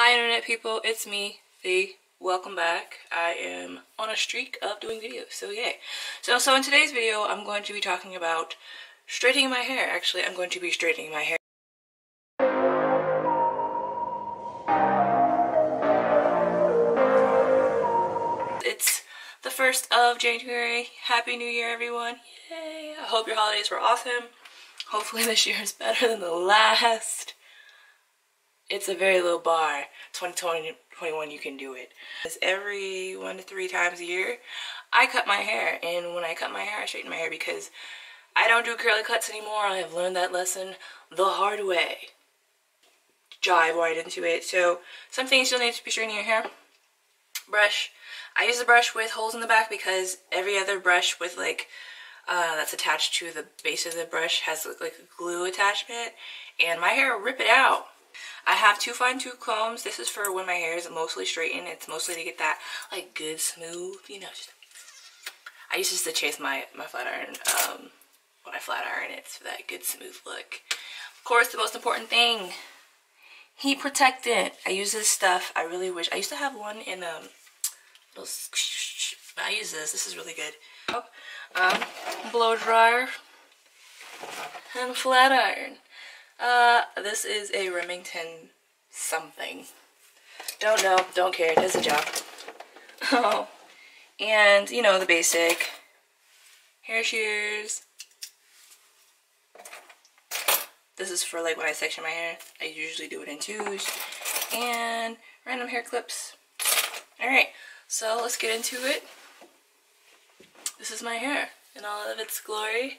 Hi internet people, it's me, Thee. Welcome back. I am on a streak of doing videos, so yay. So in today's video, I'm going to be talking about straightening my hair. Actually, I'm going to be straightening my hair. It's the 1st of January. Happy New Year, everyone. Yay! I hope your holidays were awesome. Hopefully this year is better than the last. It's a very low bar. 2021, you can do it. It's every 1 to 3 times a year, I cut my hair. And when I cut my hair, I straighten my hair because I don't do curly cuts anymore. I have learned that lesson the hard way. Jive right into it. So, some things you'll need to be straightening your hair. Brush. I use a brush with holes in the back because every other brush with like that's attached to the base of the brush has like a glue attachment. And my hair will rip it out. I have 2 fine tooth combs. This is for when my hair is mostly straightened. It's mostly to get that like good smooth, you know. Just, I used to chase my flat iron when I flat iron it for that good smooth look. Of course, the most important thing, heat protectant. I use this stuff. I really wish I used to have one in I use this. This is really good. Blow dryer and flat iron. This is a Remington something. Don't know, don't care, it does the job. Oh, and you know the basic. Hair shears. This is for like when I section my hair. I usually do it in 2s. And random hair clips. Alright, so let's get into it. This is my hair in all of its glory.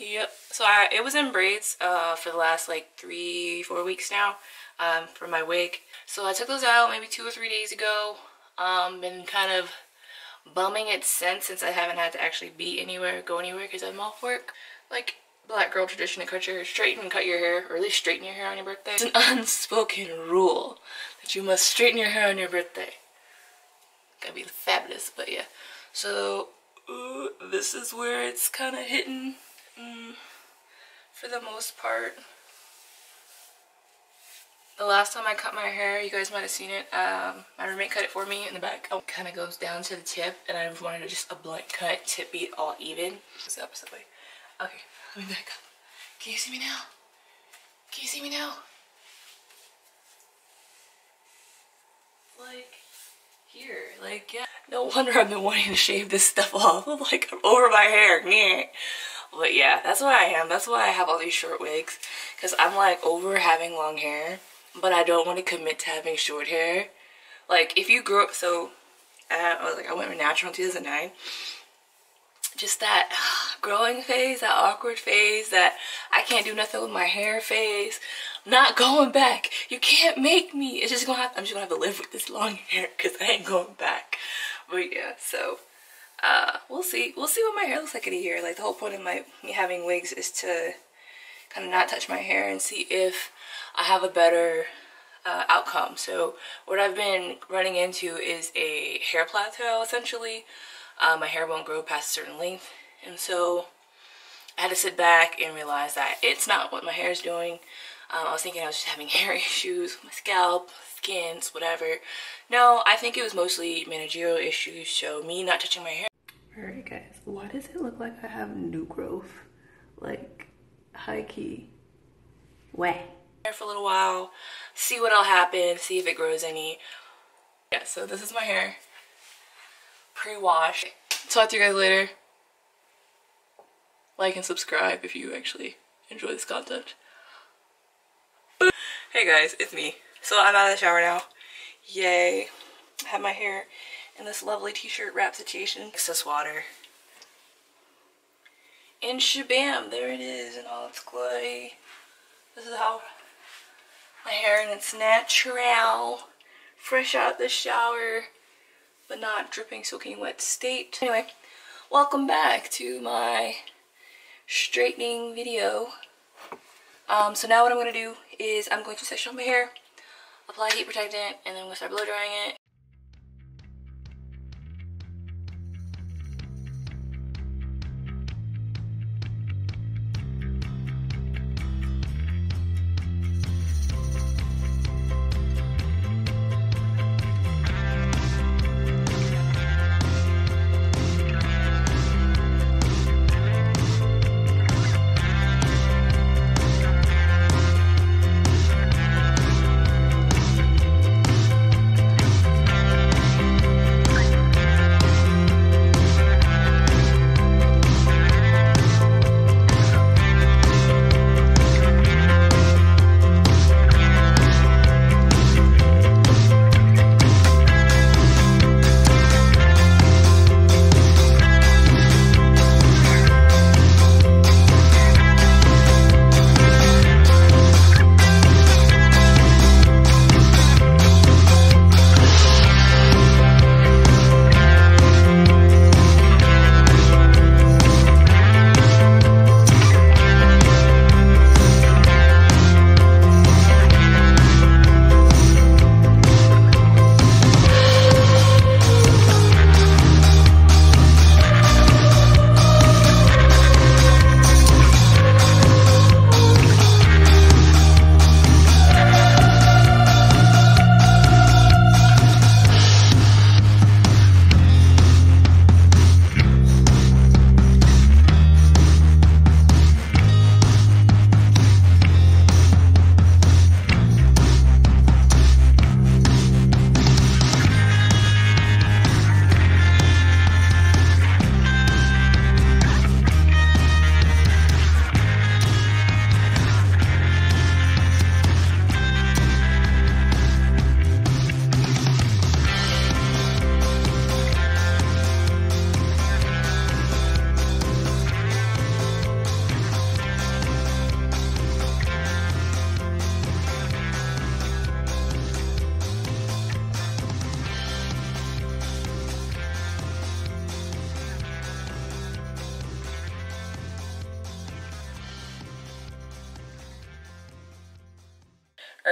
Yep. So it was in braids for the last like 3-4 weeks now for my wig. So I took those out maybe 2 or 3 days ago. Been kind of bumming it since I haven't had to actually be anywhere, go anywhere because I'm off work. Like black girl tradition to cut your hair straight and cut your hair, or at least straighten your hair on your birthday. It's an unspoken rule that you must straighten your hair on your birthday. Gotta be fabulous, but yeah. So ooh, this is where it's kind of hidden for the most part. The last time I cut my hair, you guys might have seen it, my roommate cut it for me in the back. It kind of goes down to the tip, and I wanted just a blunt cut to be all even. It's the opposite way. Okay, let me back up. Can you see me now? Can you see me now? Like here, like yeah. No wonder I've been wanting to shave this stuff off. I'm like, I'm over my hair. But yeah, that's what I am. That's why I have all these short wigs. Because I'm like over having long hair. But I don't want to commit to having short hair. Like if you grew up, so I went natural in 2009. Just that growing phase, that awkward phase, that I can't do nothing with my hair phase. Not going back. You can't make me. It's just gonna have, I'm just gonna have to live with this long hair because I ain't going back. But yeah, so we'll see. We'll see what my hair looks like in a year. Like the whole point of me having wigs is to kind of not touch my hair and see if I have a better outcome. So what I've been running into is a hair plateau essentially. My hair won't grow past a certain length, and so I had to sit back and realize that it's not what my hair is doing. I was thinking I was just having hair issues with my scalp, skins, whatever. No, I think it was mostly managerial issues, so me not touching my hair. Alright guys, why does it look like I have new growth? Like, high-key. Wah. Hair for a little while, see what'll happen, see if it grows any. Yeah, so this is my hair. Pre-wash. Talk to you guys later. Like and subscribe if you actually enjoy this content. Hey guys, it's me. So I'm out of the shower now. Yay. I have my hair in this lovely t-shirt wrap situation. Excess water. And shabam, there it is in all its glory. This is how my hair in its natural, fresh out the shower, but not dripping, soaking wet state. Anyway, welcome back to my straightening video. So now what I'm going to do is I'm going to section off my hair, apply heat protectant, and then I'm going to start blow drying it.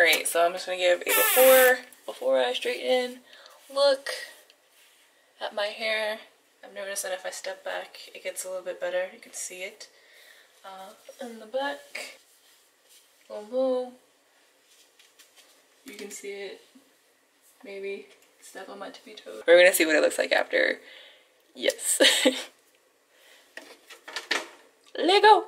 Alright, so I'm just going to give a before I straighten look at my hair. I've noticed that if I step back, it gets a little bit better. You can see it in the back. Boom, boom. You can see it. Maybe step on my tippy toe. We're going to see what it looks like after. Yes. Lego!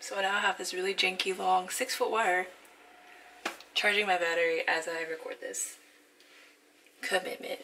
So now I have this really janky long 6-foot wire charging my battery as I record this. Commitment.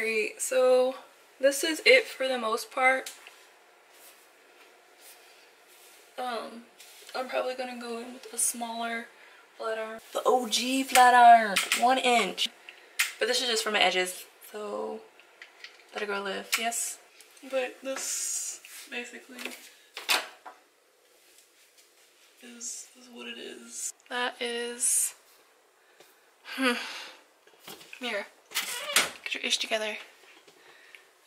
Alright, so this is it for the most part. I'm probably gonna go in with a smaller flat iron. The OG flat iron, 1 inch. But this is just for my edges, so let it go live, yes? But this basically is what it is. That is, mirror, get your ish together.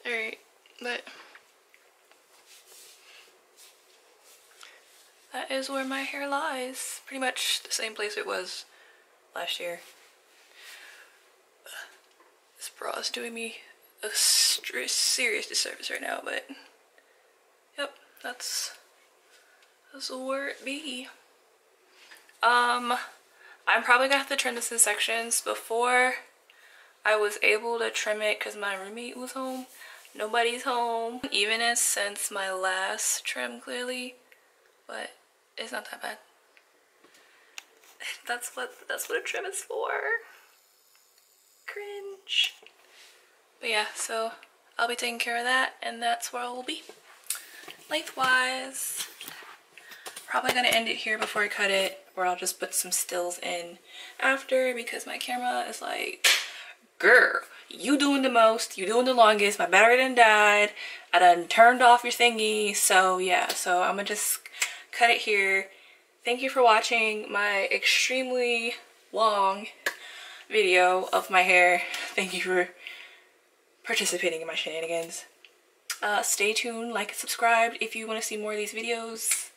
Alright, but that is where my hair lies. Pretty much the same place it was last year. This bra is doing me a serious disservice right now, but yep, that's where it be. I'm probably gonna have to trim this in sections. Before I was able to trim it because my roommate was home. Nobody's home. Evenness since my last trim, clearly, but it's not that bad. That's what a trim is for. Cringe. But yeah, so I'll be taking care of that, and that's where I will be. Lengthwise, probably gonna end it here before I cut it, or I'll just put some stills in after because my camera is like, girl, you doing the most, you doing the longest, my battery done died, I done turned off your thingy, so yeah, so I'm gonna just cut it here. Thank you for watching my extremely long video of my hair. Thank you for participating in my shenanigans. Stay tuned, like and subscribe if you want to see more of these videos.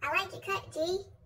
I like your cut, G.